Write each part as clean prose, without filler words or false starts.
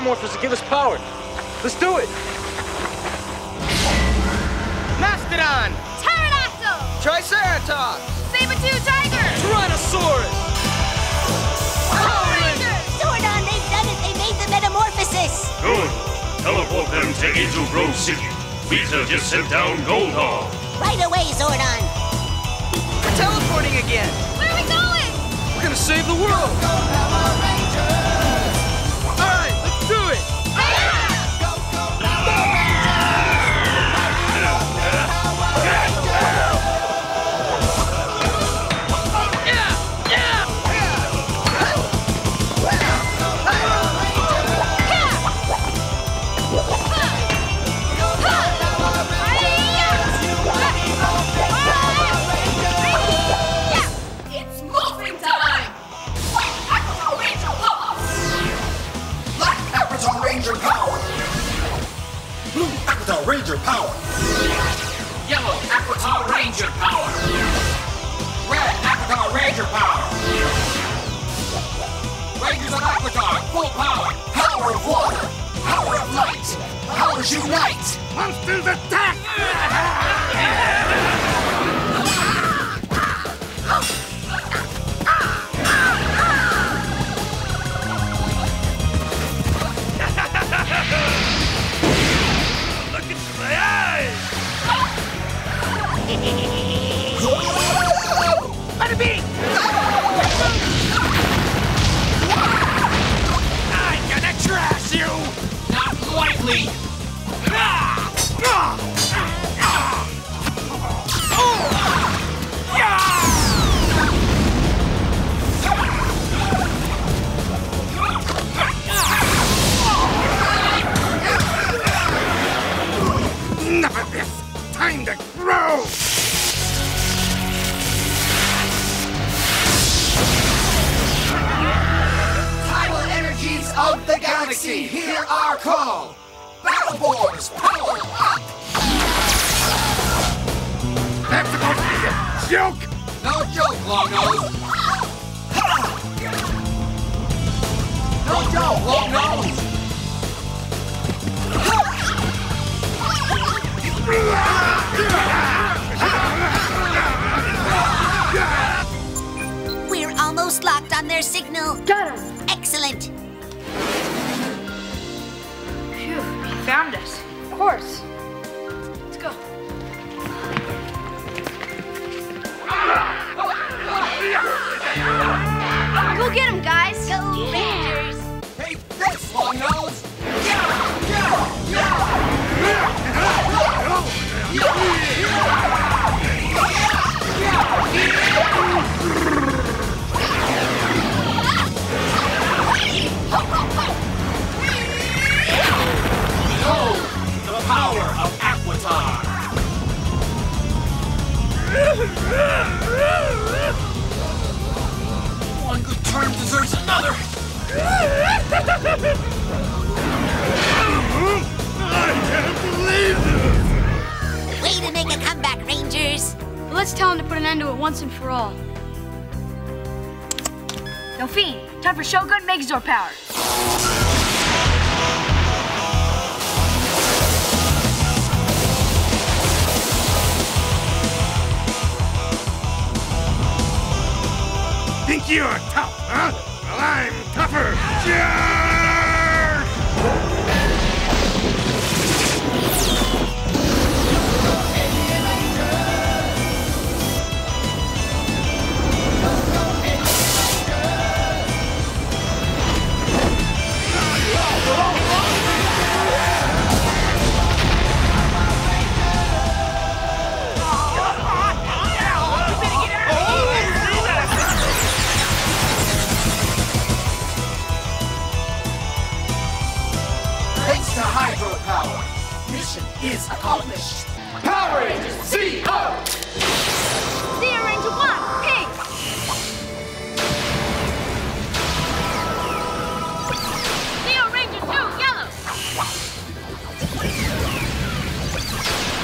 polymorphers to give us power. Let's do it! Mastodon! Pterodactyl! Triceratops! Saber-tooth tiger! Tyrannosaurus! Power Rangers! Zordon, they've done it! They made the metamorphosis! Good! Teleport them to Angel Grove City. Visa just sent down Goldar! Right away, Zordon! We're teleporting again! Where are we going? We're gonna save the world! Go, go, Power Rangers! Alright, let's do it! Ranger power. Yellow Aquatar Ranger power. Red Aquatar Ranger power. Rangers of Aquatar, full power. Power of water. Power of light. Powers unite. Monsters attack! Let it be! I'm gonna trash you! Not lightly! Enough of this! Time to grow! Tidal energies of the galaxy, hear our call! Battle boards, power up! That's supposed to be a joke! No joke, Long-Nose! No joke, Long-Nose! We're almost locked on their signal. Got him! Excellent. Phew, he found us. Of course. Let's go. Go get him, guys. Go Rangers. Hey, thanks, Long-Nose. Oh, the power of Aquatar. One good turn deserves another. I can't believe this! Way to make a comeback, Rangers! But let's tell him to put an end to it once and for all. Delphine, time for Shogun Megazord power! Think you're tough, huh? Well, I'm tougher! Yeah! Is accomplished. Power Rangers Z.O. See you, Ranger 1. Pink. See you, Ranger 2. Yellow.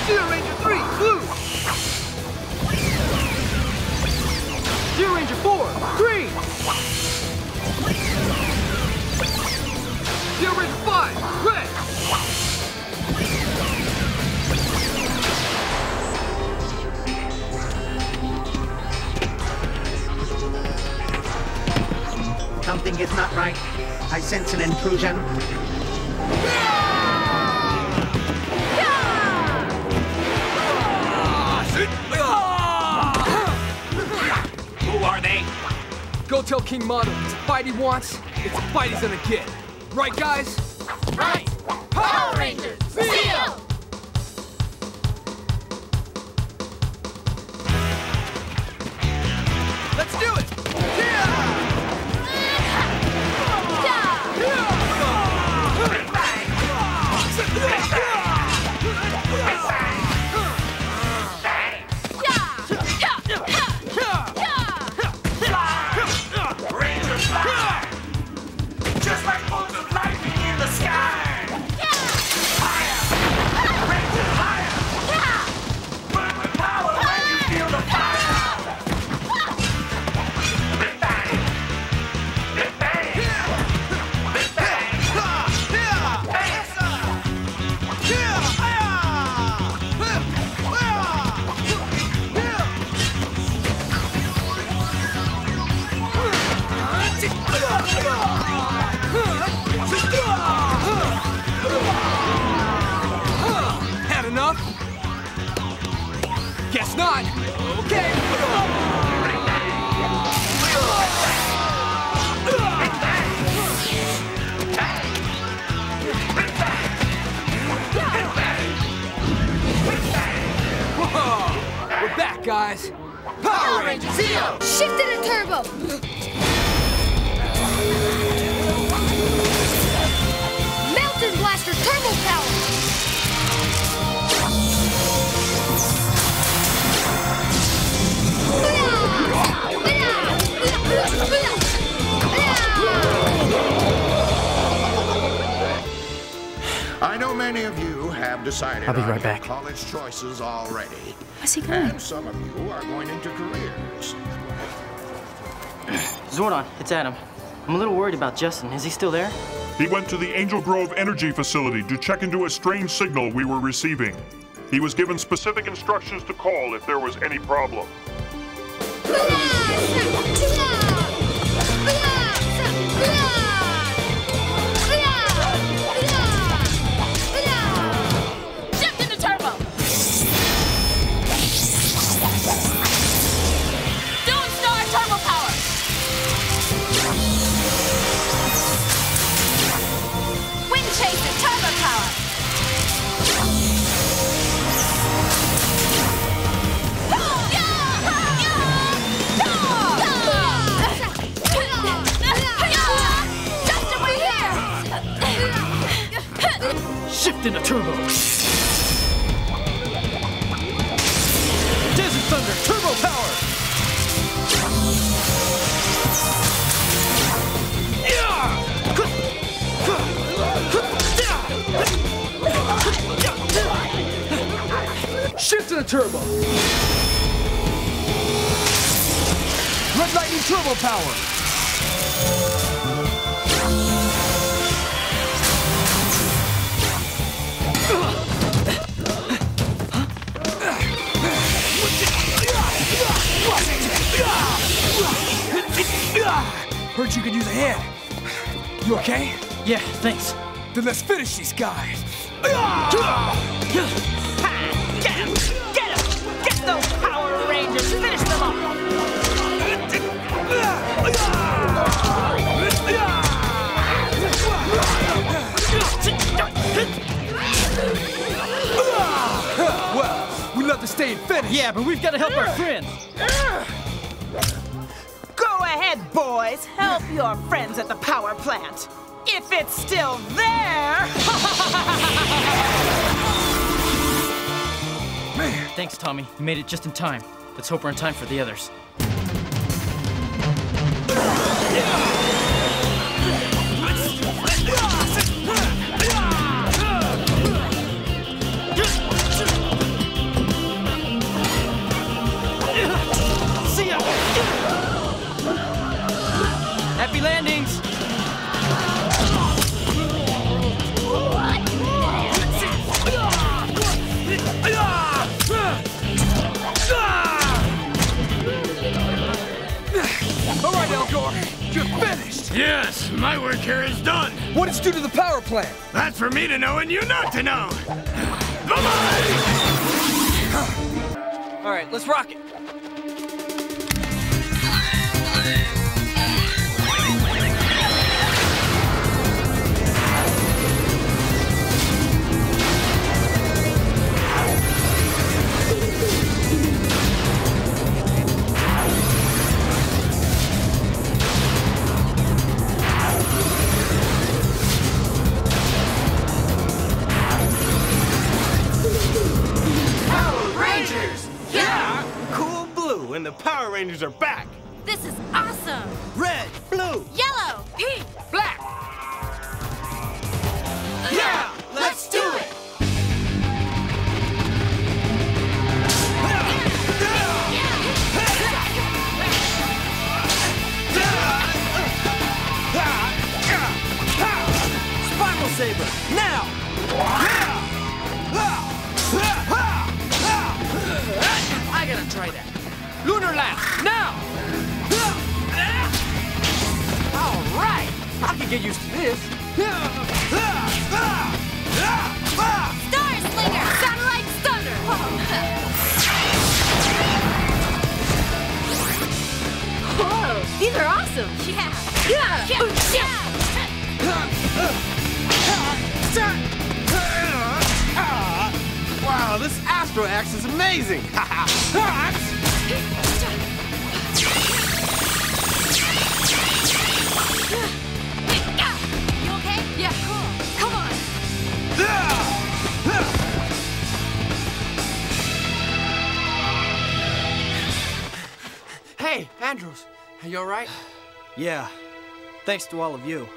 See you, Ranger 3. Blue. See you, Ranger 4. Green. See you, Ranger 5. I sense an intrusion. Who are they? Go tell King Mondo it's a fight he wants, it's a fight he's gonna get. Right, guys? Right! Power Rangers! See ya! Let's do it! Guys, Power Ranger Zeo! Shift in a turbo! Mountain Blaster Turbo Power! I know many of you have decided on your college choices already. Where's he going? And some of you are going into careers. Zordon, it's Adam. I'm a little worried about Justin. Is he still there? He went to the Angel Grove energy facility to check into a strange signal we were receiving. He was given specific instructions to call if there was any problem. Shift into turbo. Desert Thunder Turbo Power. Shift into turbo. Red Lightning Turbo Power. Heard you could use a hand. You okay? Yeah, thanks. Then let's finish these guys. Get him! Get him! Get those Power Rangers! Finish them up! Well, we love to stay and finish. Yeah, but we've got to help our friends. Head, boys, help your friends at the power plant. If it's still there! Man. Thanks, Tommy. You made it just in time. Let's hope we're in time for the others. Landings! All right, Elgor! You're finished! Yes, my work here is done. What is due to the power plant? That's for me to know and you not to know. Bye-bye! All right, let's rock it. And the Power Rangers are back! This is awesome! Red, blue, yellow, pink, black! Yeah! Let's do it! Spiral Saber, now! I gotta try that. Lunar Lash, now! All right! I can get used to this. Star Slinger! Satellite Thunder! Whoa! These are awesome! Yeah! Yeah! Yeah! Wow, this Astro Axe is amazing! You okay? Yeah, cool. Come on. Hey, Andrews, are you all right? Yeah, thanks to all of you.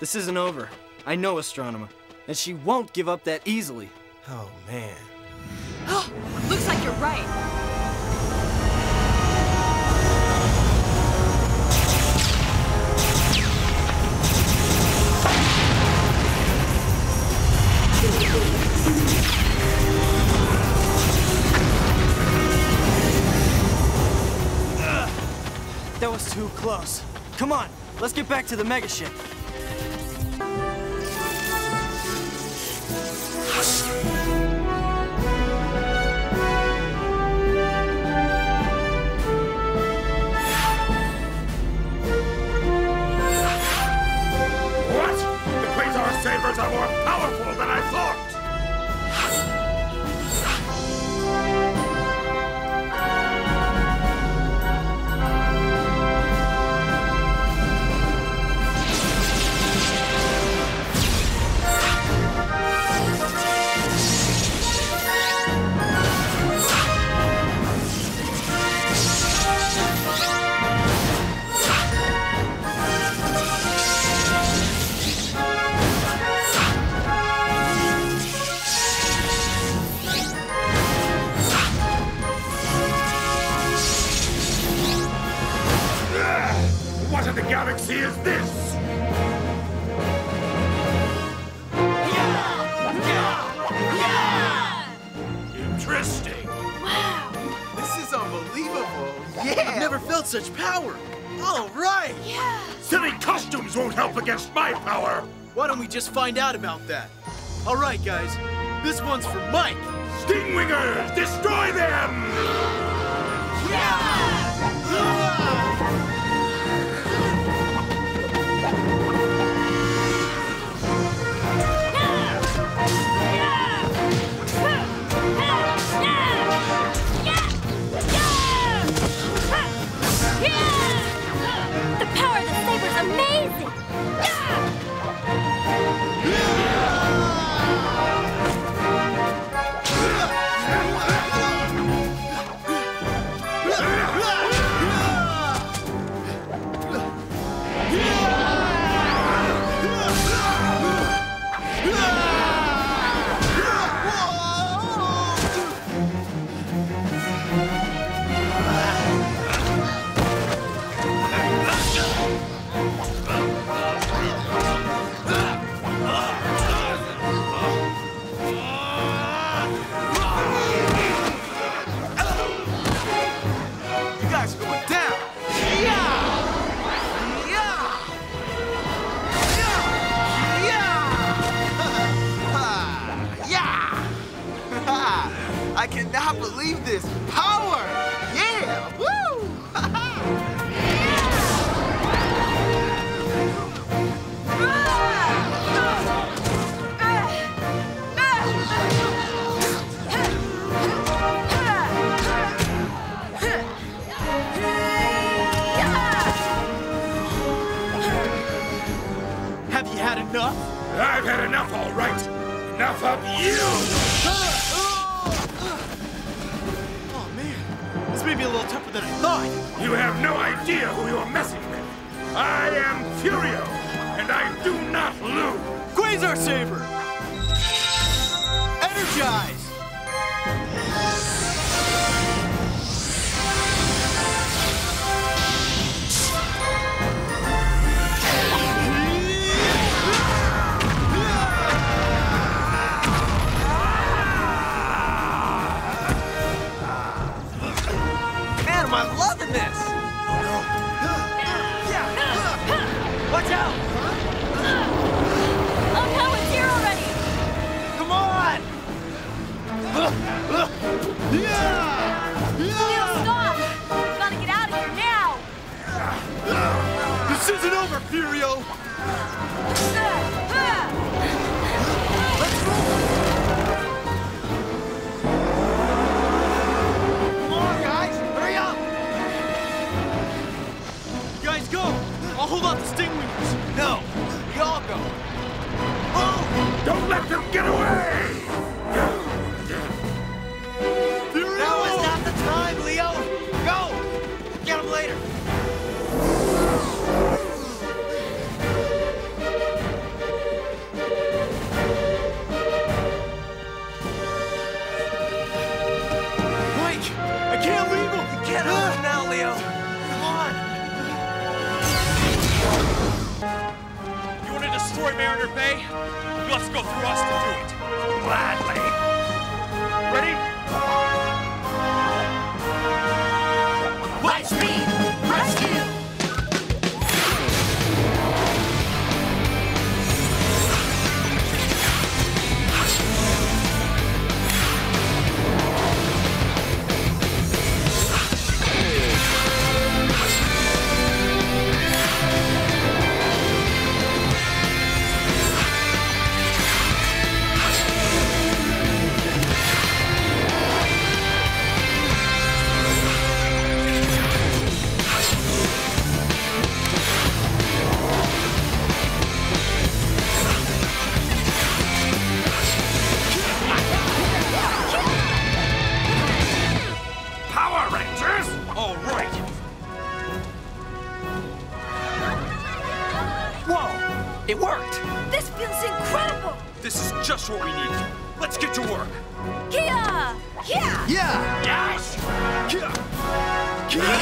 This isn't over. I know Astronema, and she won't give up that easily. Oh, man. Looks like you're right. That was too close. Come on, let's get back to the mega ship. Sabers are more powerful than I thought. Galaxy is this? Yeah! Yeah! Yeah! Interesting. Wow. This is unbelievable. Yeah. I've never felt such power. All right. Yeah. Silly costumes won't help against my power. Why don't we just find out about that? All right, guys. This one's for Mike. Stingwingers, destroy them! Yeah! Yeah! Yeah! Amazing! Yeah! Yeah! I cannot believe this power! Yeah! Woo! Have you had enough? I've had enough, all right! Enough of you! Oh man, this may be a little tougher than I thought. You have no idea who you are messing with. I am Furio, and I do not lose. Quasar Saber! Energize! I'm loving this! Watch out! Oh no, it's here already! Come on! Leo, stop! We've got to get out of here now! This isn't over, Furio! Let's roll! Go! I'll hold on to Stingwingers. No, we all go. Oh! Don't let them get away! Furio! Now is not the time, Leo. Go! Get them later. Mike, I can't leave him. You can't leave him now, Leo. Destroy Mariner Bay, you must go through us to do it. Gladly. Ready? Light speed, rescue! It worked! This feels incredible! This is just what we need. Let's get to work. Kia! Kia! Yeah! Yes! Kia! Kia!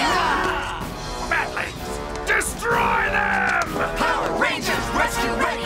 Batlings! Destroy them! Power Rangers Rescue Ready!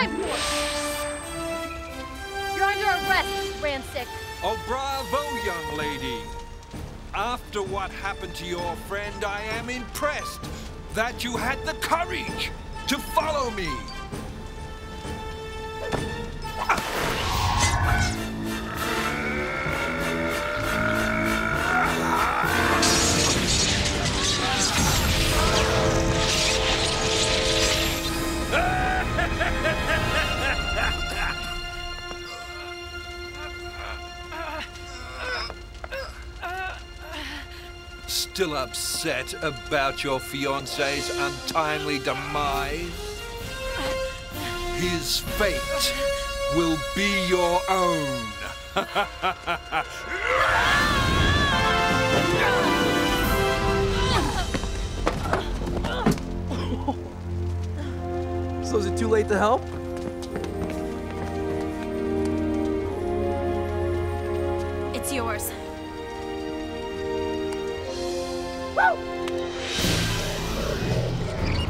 time for! You're under arrest, Rancic. Oh, bravo, young lady. After what happened to your friend, I am impressed that you had the courage to follow me. Still upset about your fiancé's untimely demise? His fate will be your own. So is it too late to help? It's yours. Woo!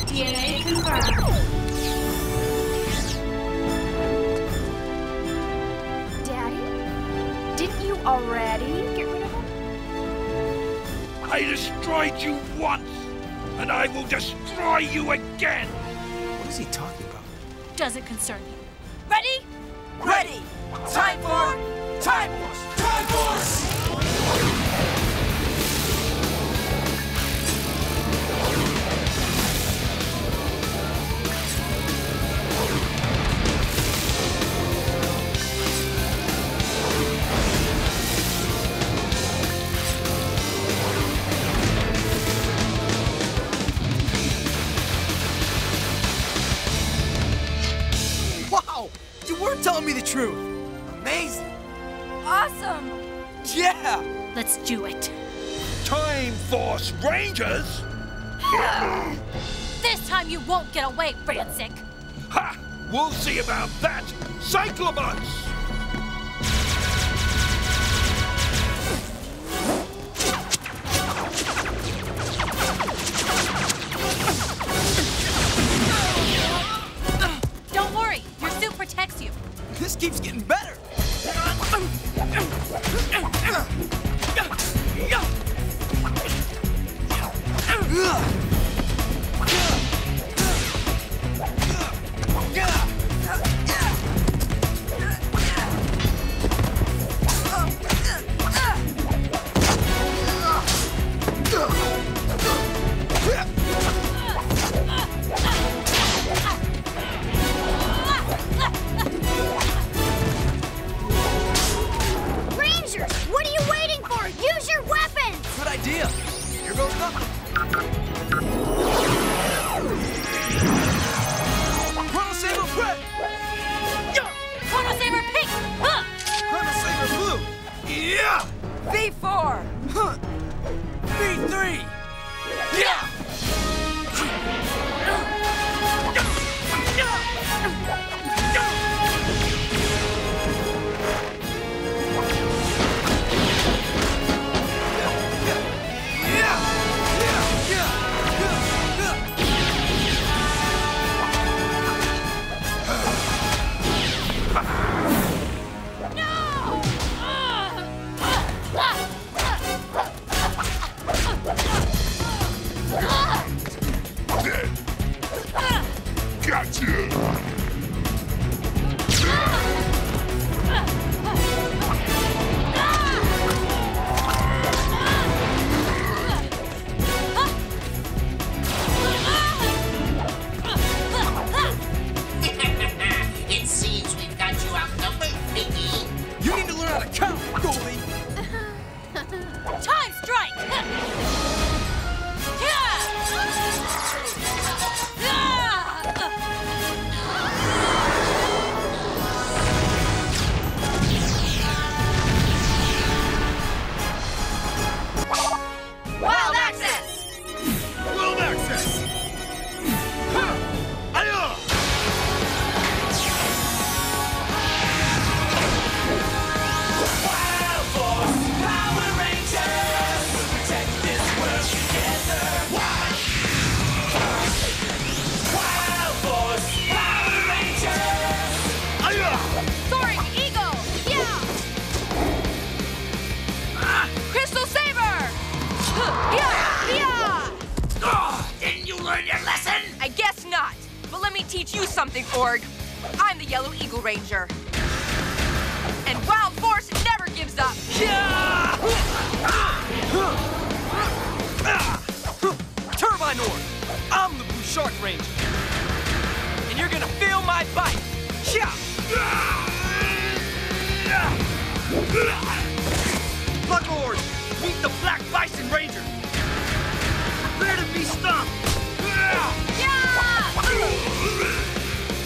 DNA confirmed. Already? Get rid of him? I destroyed you once, and I will destroy you again! What is he talking about? Doesn't concern you. Ready? Ready! Time for... Time Force! Time Force! Let's do it. Time Force Rangers? This time you won't get away, Rancic. Ha! We'll see about that, Cyclobots! Don't worry, your suit protects you. This keeps getting better. Power Ranger! teach you something, Org. I'm the Yellow Eagle Ranger. And Wild Force never gives up. Turbine Org, I'm the Blue Shark Ranger. And you're gonna feel my bite. Black Org, meet the Black Bison Ranger. Prepare to be stomped.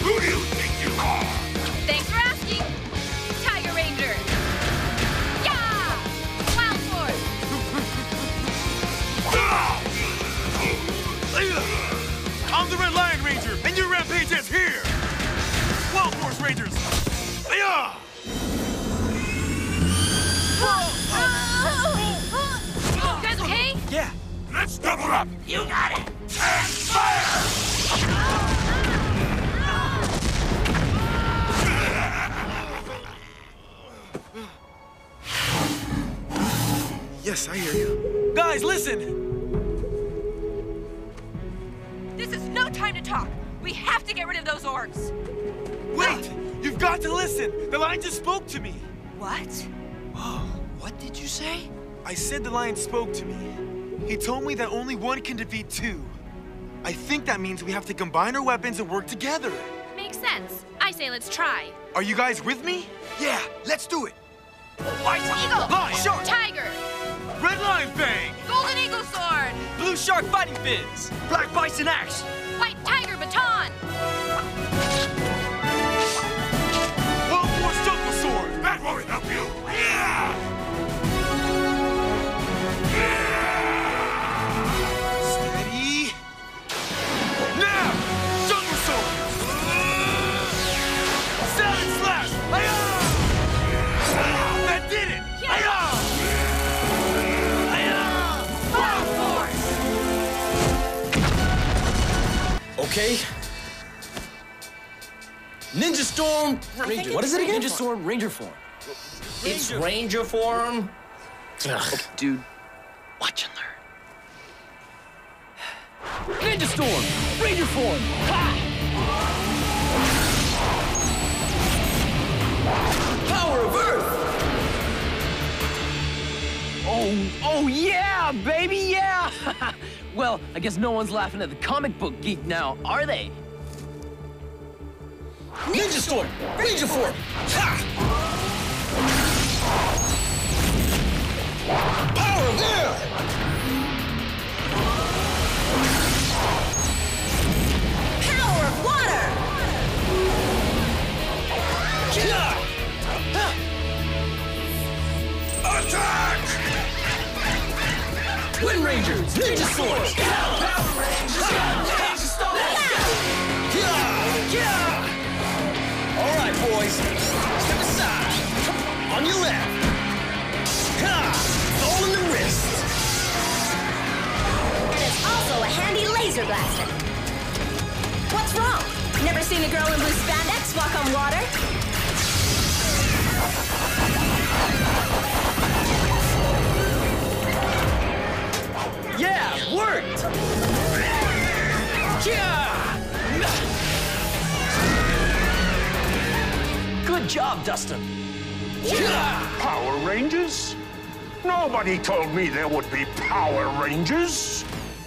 Who do you think you are? Thanks for asking, Tiger Ranger. Yeah! Wild Force! I'm the Red Lion Ranger, and your rampage is here! Wild Force Rangers! Yeah! Whoa! You guys okay? Yeah. Let's double up! You got it! And fire! Yes, I hear you. Guys, listen! This is no time to talk. We have to get rid of those orcs. Wait! You've got to listen! The lion just spoke to me! What? Whoa, what did you say? I said the lion spoke to me. He told me that only one can defeat two. I think that means we have to combine our weapons and work together. Makes sense. I say let's try. Are you guys with me? Yeah, let's do it. Bison, Eagle! Lion! Shark! Tiger! Red Lion Fang! Golden Eagle Sword! Blue Shark Fighting Fins! Black Bison Axe! White Tiger Baton! Wild Force Double Sword! That won't help you! Steady! Now! Jungle Sword! Salad Slash! That did it! Okay. Ninja Storm Ranger. What is it again? Ninja Storm Ranger form. It's Ranger form. Ugh. Dude, watch and learn. Ninja Storm Ranger form. Ha! Power of Earth. Oh yeah, baby, yeah. Well, I guess no one's laughing at the comic book geek now, are they? Ninja Storm! Ranger Form! Ha! Power of Air! Power of Water! Yeah! Huh. Attack! Wind Rangers! Ninja Swords! Power Rangers! Ninja Storm! Yeah! All right, boys. Step aside. On your left. All in the wrist. And it's also a handy laser blaster. What's wrong? Never seen a girl in blue spandex walk on water? Yeah, worked! Yeah! Good job, Dustin. Yeah! Power Rangers? Nobody told me there would be Power Rangers.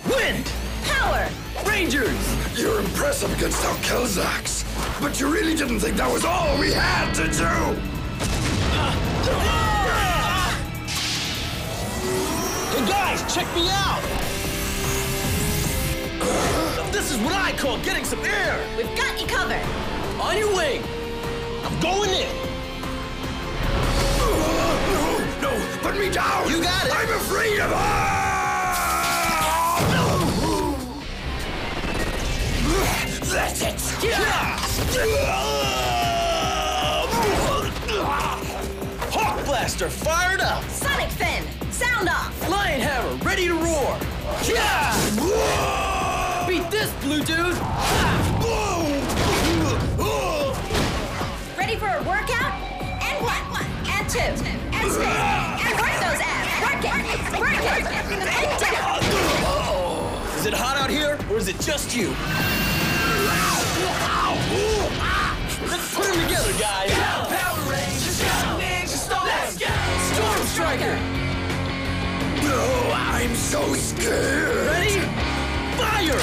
Wind! Power! Rangers! You're impressive against our Kelzaks, but you really didn't think that was all we had to do! Hey guys, check me out! This is what I call getting some air! We've got you covered! On your wing! I'm going in! No, put me down! You got it! I'm afraid of her! That's it! Hawk Blaster fired up! Sonic Fin! Sound off! Lion Hammer, ready to roar! Yeah! Whoa! Beat this, blue dude! Ready for a workout? And one, and two, and space, and work those abs! Work it, and do it! Is it hot out here, or is it just you? Let's put them together, guys. Go! Power Rangers, go! Ninja Storm, let's go! Storm Striker! No, I'm so scared! Ready? Fire!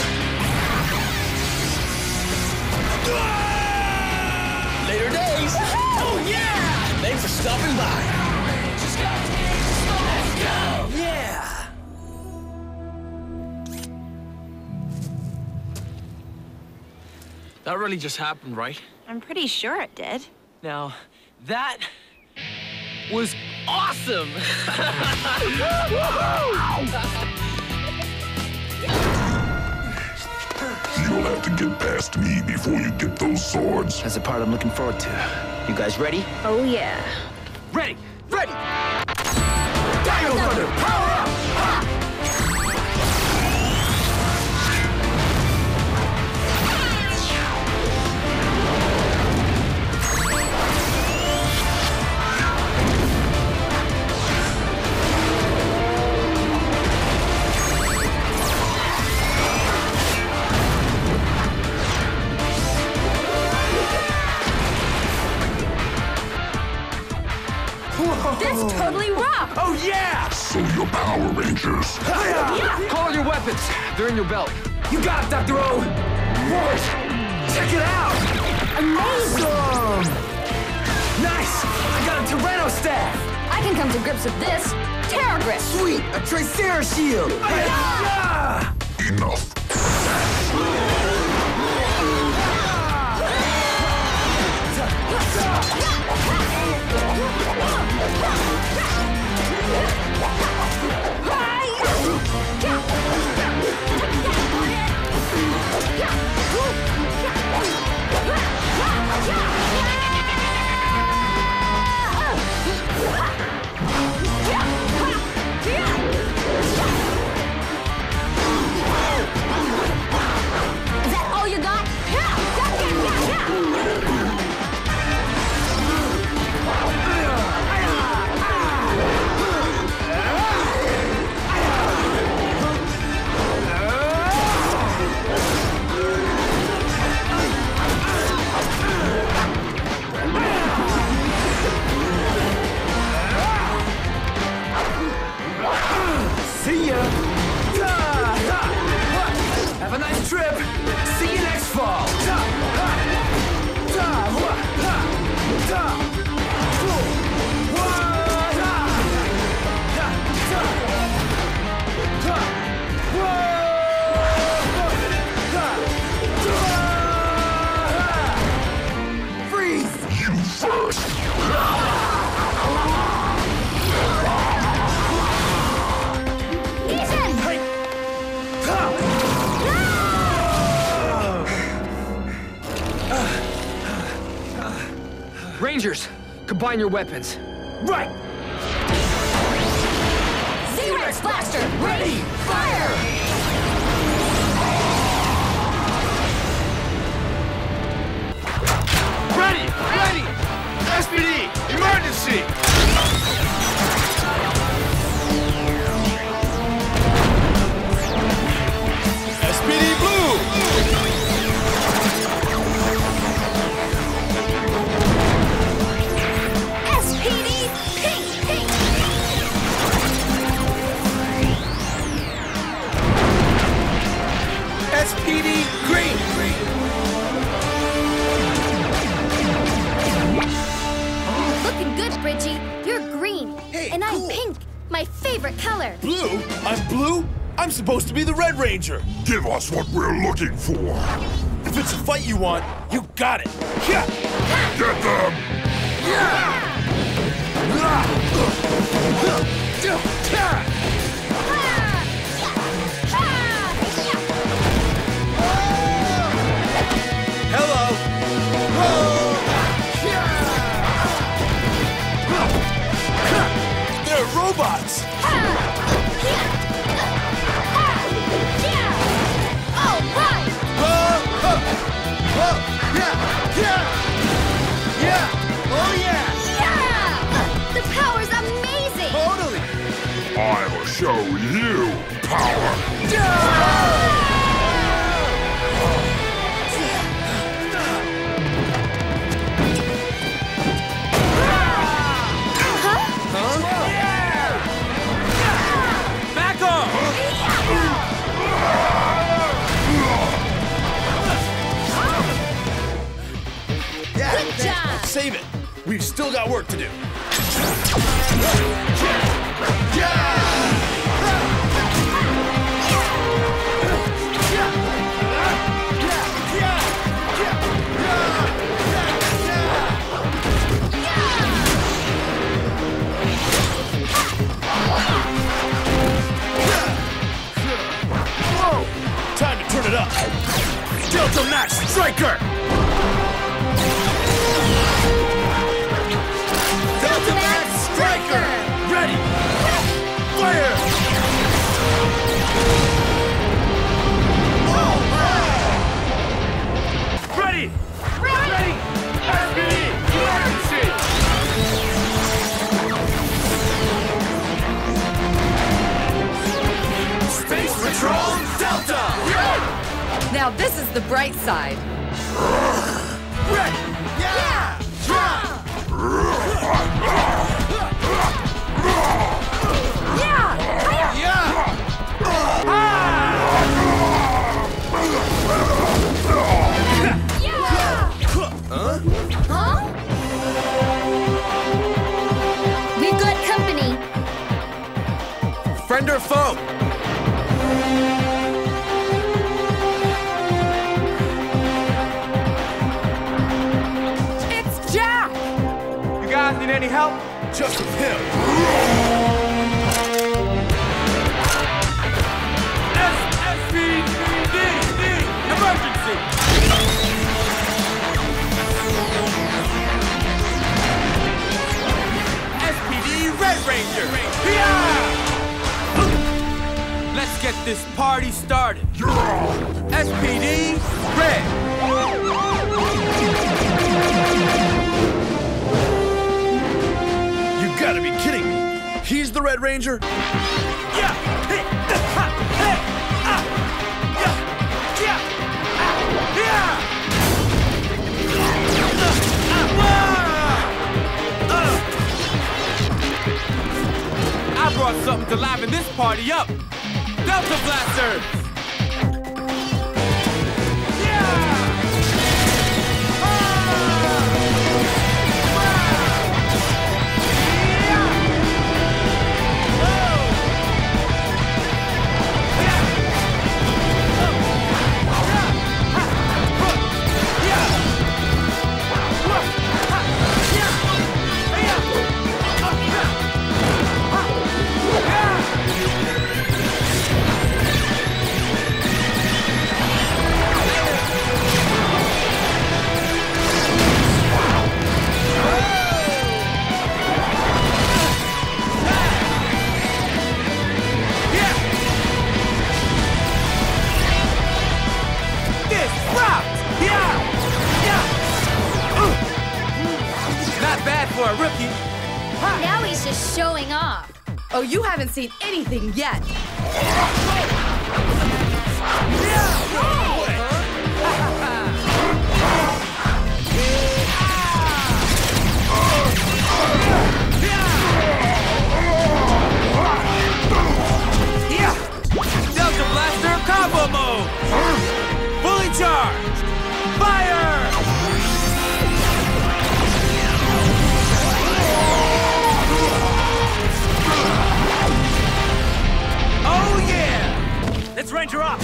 Later days! Oh yeah! Thanks for stopping by! Power Rangers, go! Ninja Storm, let's go! Yeah! That really just happened, right? I'm pretty sure it did. Now, that was awesome! You'll have to get past me before you get those swords. That's the part I'm looking forward to. You guys ready? Oh, yeah. Ready! Ready! Dino Thunder! Power up! Ha! This totally rocked! Oh, yeah! So your Power Rangers. Hi-ya! Yeah. Call your weapons. They're in your belt. You got it, Dr. O! What? Check it out! Amazing! Nice! I got a Tyranno staff! I can come to grips with this. Terror grip! Sweet! A Tricera shield! Hi-ya! Enough. Is that all you got? Have a nice trip. See you next fall. Freeze! You first! Rangers, combine your weapons. Right! Z-Rex Blaster, ready, fire! Ready, ready! SPD, emergency! SPD green. Looking good, Bridgie. You're green. Hey, and cool. I'm pink, my favorite color. Blue? I'm blue? I'm supposed to be the Red Ranger. Give us what we're looking for. If it's a fight you want, you got it. Yeah. Get them! Hello! Whoa. They're robots! All right! Oh, yeah! The power's amazing! Totally! I'll show you power! Yeah. No! save it. We've still got work to do. Time to turn it up. Delta Max Striker! Delta Max Striker! Ready! Fire! Whoa. Ready! Ready! SPD! Emergency! Space Patrol Delta! Yeah. Now this is the bright side. Ready! Yeah! Yeah! Yeah! Yeah! Ah! Yeah! Huh? Huh? We've got company. Friend or foe? Any help? Just with him. SPD! Emergency! SPD Red Ranger! Yeah! Let's get this party started. SPD Red! You gotta be kidding me. He's the Red Ranger? I brought something to liven this party up. Delta Blaster! Oh, you haven't seen anything yet. Delta Blaster combo mode. Fully charged. Fire! Oh yeah! Let's Ranger up!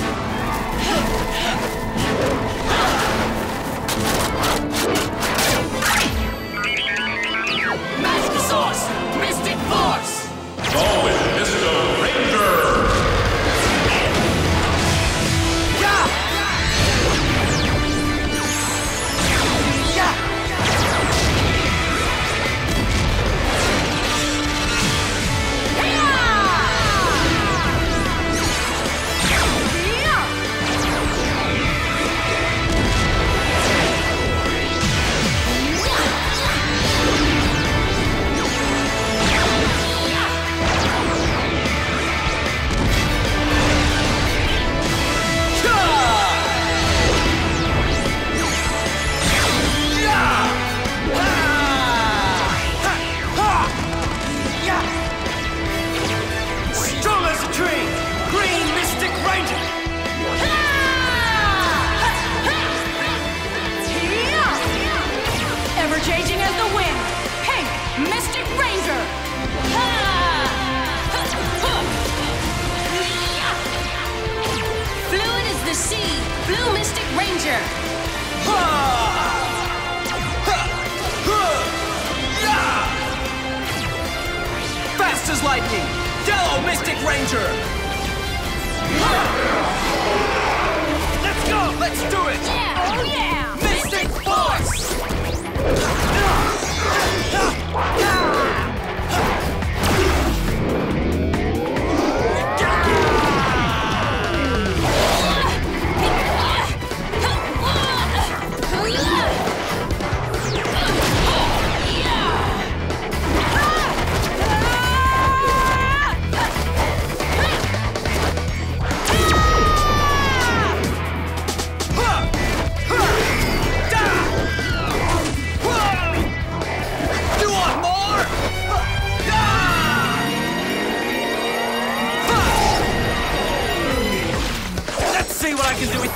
Master Source! Mystic Force! Go with Mr. Ranger! Yeah! Yeah! Ranger! Fast as lightning! Yellow Mystic Ranger! Let's go! Let's do it! Yeah! Oh yeah! Mystic Force!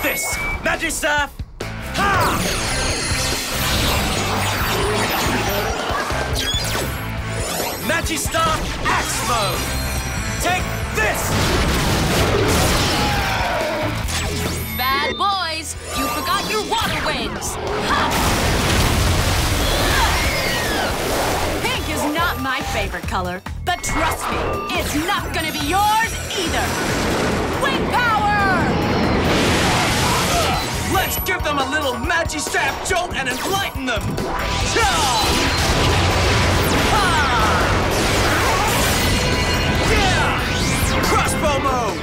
This Magistar. Ha! Magistar Axe Mode. Take this. Bad boys, you forgot your water wings. Ha! Pink is not my favorite color, but trust me, it's not gonna be yours either. Wing power. Let's give them a little Magistar jolt and enlighten them! Yeah! Crossbow mode!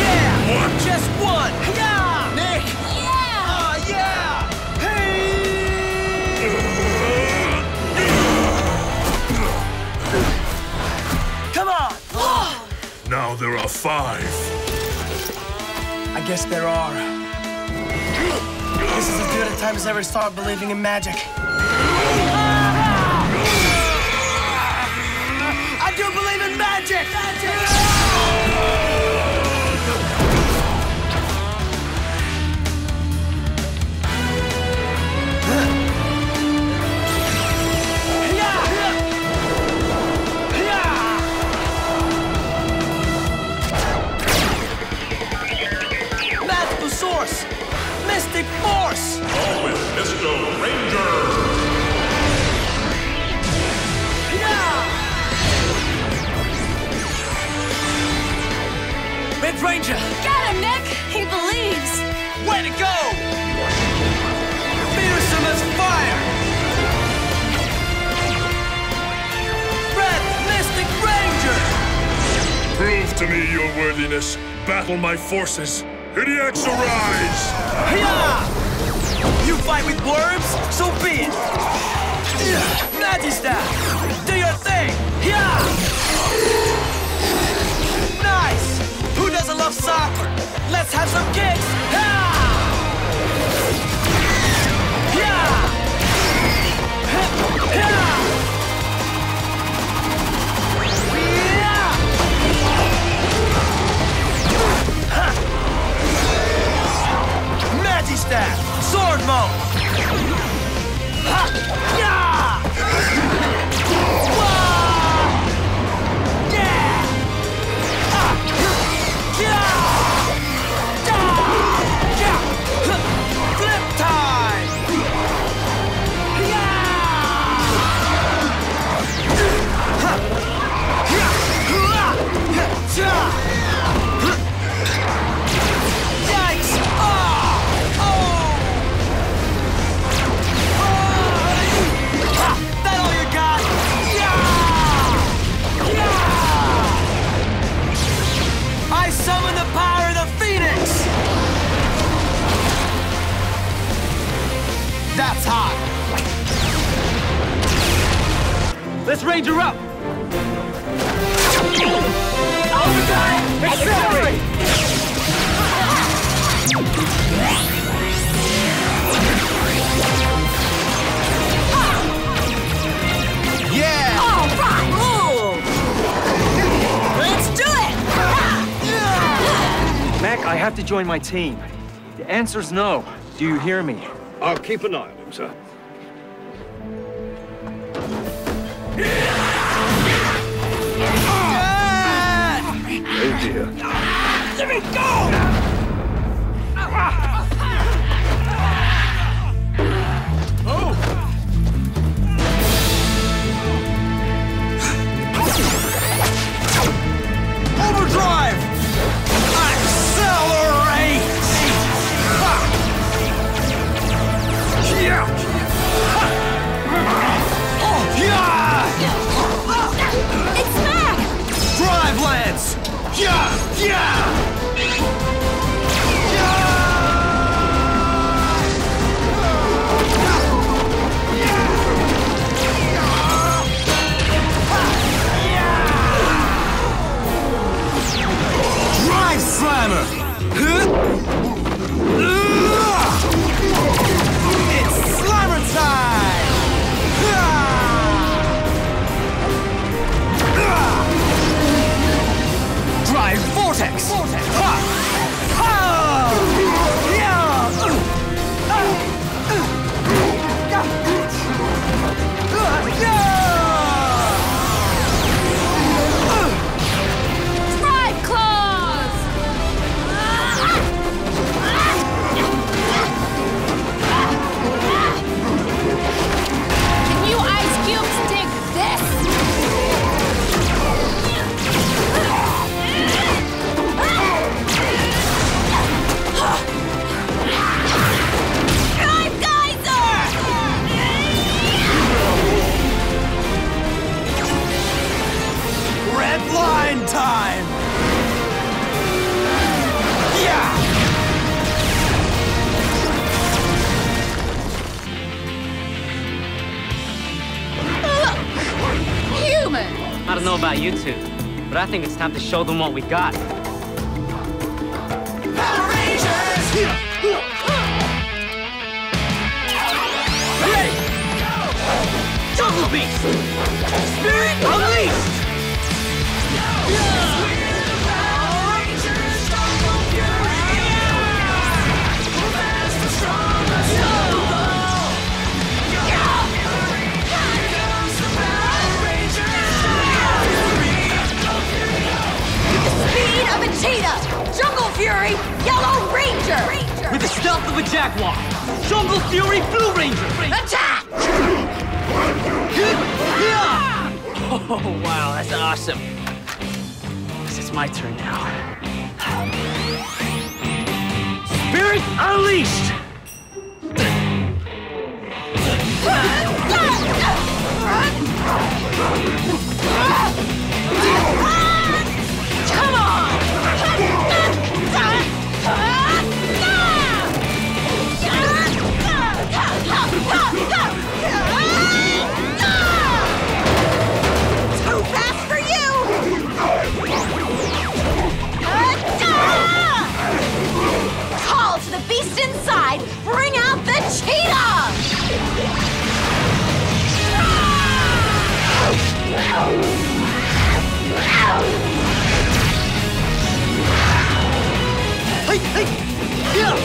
Yeah! What? Just one! Yeah! Nick! Yeah! Oh, yeah! Hey! Come on! Oh. Now there are 5. I guess there are. This is as good a time as I ever started believing in magic. I do believe in magic! Source! Mystic Force! All with Mr. Ranger! Yeah! Red Ranger! Got him, Nick! He believes! Way to go! Fearsome as fire! Red Mystic Ranger! Prove to me your worthiness. Battle my forces. Idiots arise! Yeah! You fight with worms, so be it! Magistar! Do your thing! Yeah! Nice! Who doesn't love soccer? Let's have some kicks! Yeah! Yeah! Yeah! Magistar! Sword mode! Ha! Yeah! Whoa! Yeah! Ha! Yeah! Da! Yeah! Flip time! Yeah! Ha! Yeah! Yeah! Summon the power of the Phoenix! That's hot! Let's Ranger up! Overdrive! Accelerate! Yeah! Alright! Move! Let's do it! Mac, I have to join my team. The answer's no. Do you hear me? I'll keep an eye on him, sir. Oh dear. Let me go! Oh! Overdrive! Accelerate! Yeah! Lance! Yeah! Yeah! Yeah! Drive Slammer! Huh? It's Slammer time! Vortex! Vortex. Ha. Ha. Yeah. Drive claws! Can you ice cubes dig this? Line time! Yeah! Humans! I don't know about you two, but I think it's time to show them what we got. Power Rangers! Ready! Jungle Beast! Spirit Unleashed! Yeah! We're the Power Rangers, Jungle Fury! Yeah! We're fast, we're strong, we're so Here comes the Power Rangers, Jungle Fury! Jungle Fury, go! With the speed of a cheetah, Jungle Fury, Yellow Ranger! With the stealth of a jaguar, Jungle Fury, Blue Ranger! Attack! Yeah! Oh, wow, that's awesome. My turn now. Spirit Unleashed! Come on! Too fast for you! Call to the beast inside! Bring out the cheetah! Hey, hey! Yeah!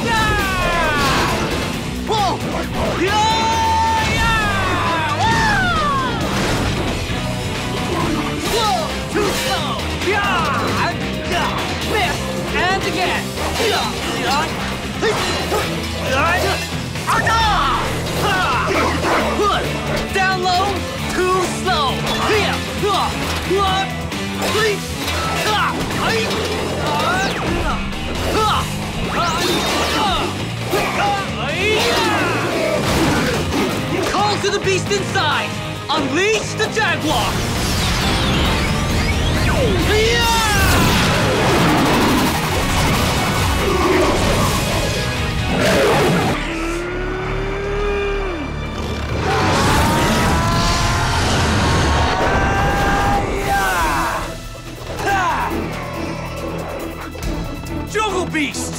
Yeah! Yeah! Whoa! Yeah! And again. Down low, too slow. Call to the beast inside. Unleash the jaguar. Yeah! Jungle Beast!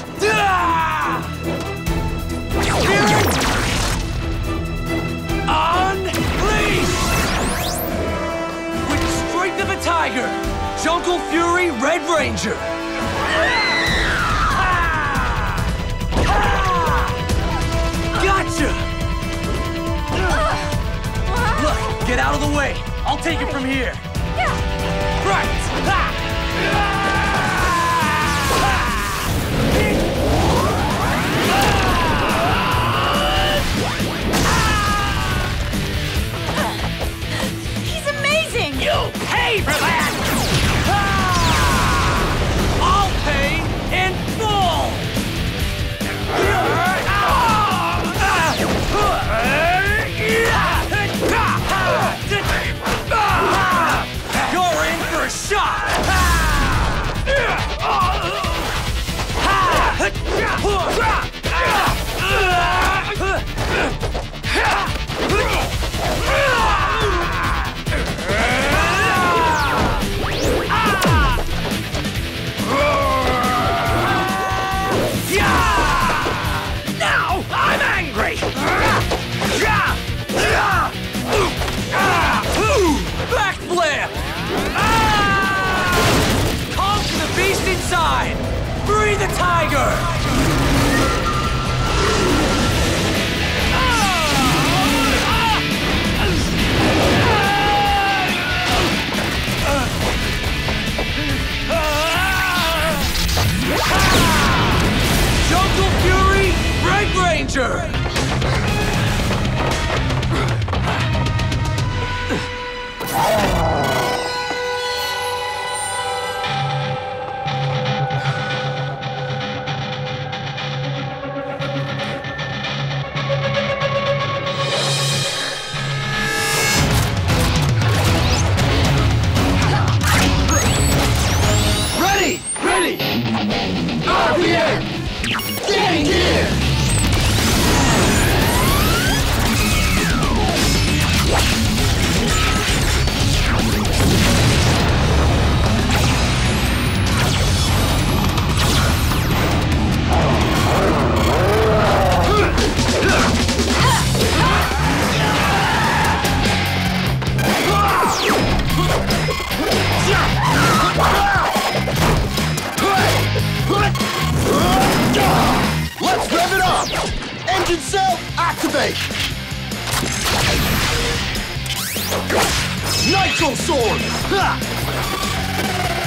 Unleashed! With the strength of a tiger, Jungle Fury Red Ranger! Gotcha! Look, get out of the way. I'll take it from here. Yeah. Right! Ha! He's amazing! You pay for that! I'll pay in full! You're in for a shot! Free the tiger! Jungle Fury, Red Ranger! Let's rev it up! Engine cell, activate! Nitro sword!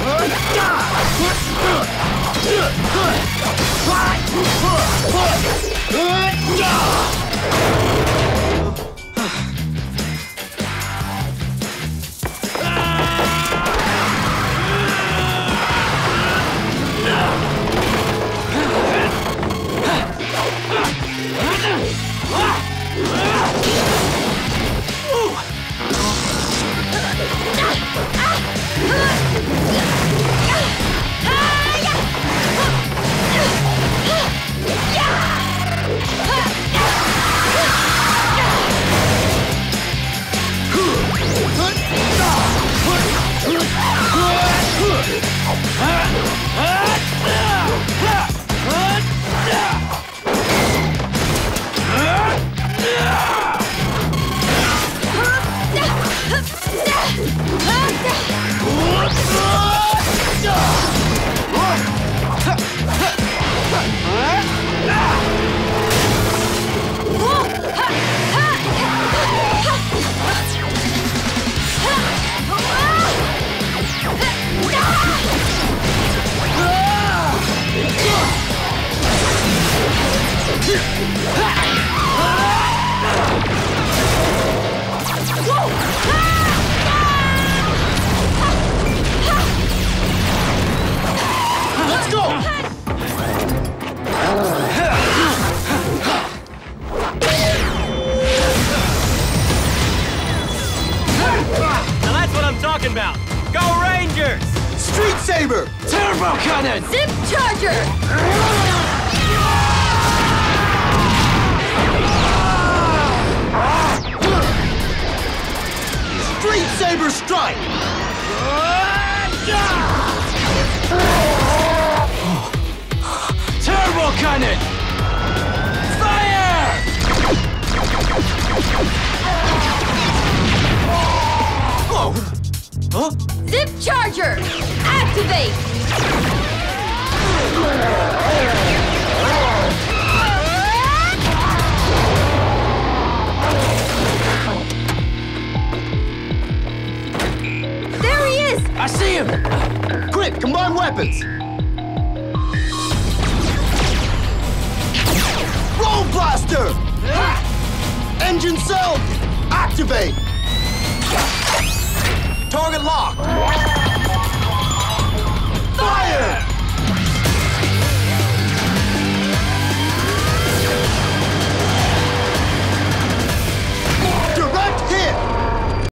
Let's go! Now that's what I'm talking about! Go Rangers! Street Saber! Turbo Cannon! Zip Charger! Street Saber Strike! Turbo Cannon! Fire! Oh. Huh? Zip Charger! Activate! There he is! I see him! Quick, come on! on weapons! Roll Blaster! Engine cell! Activate! Target locked!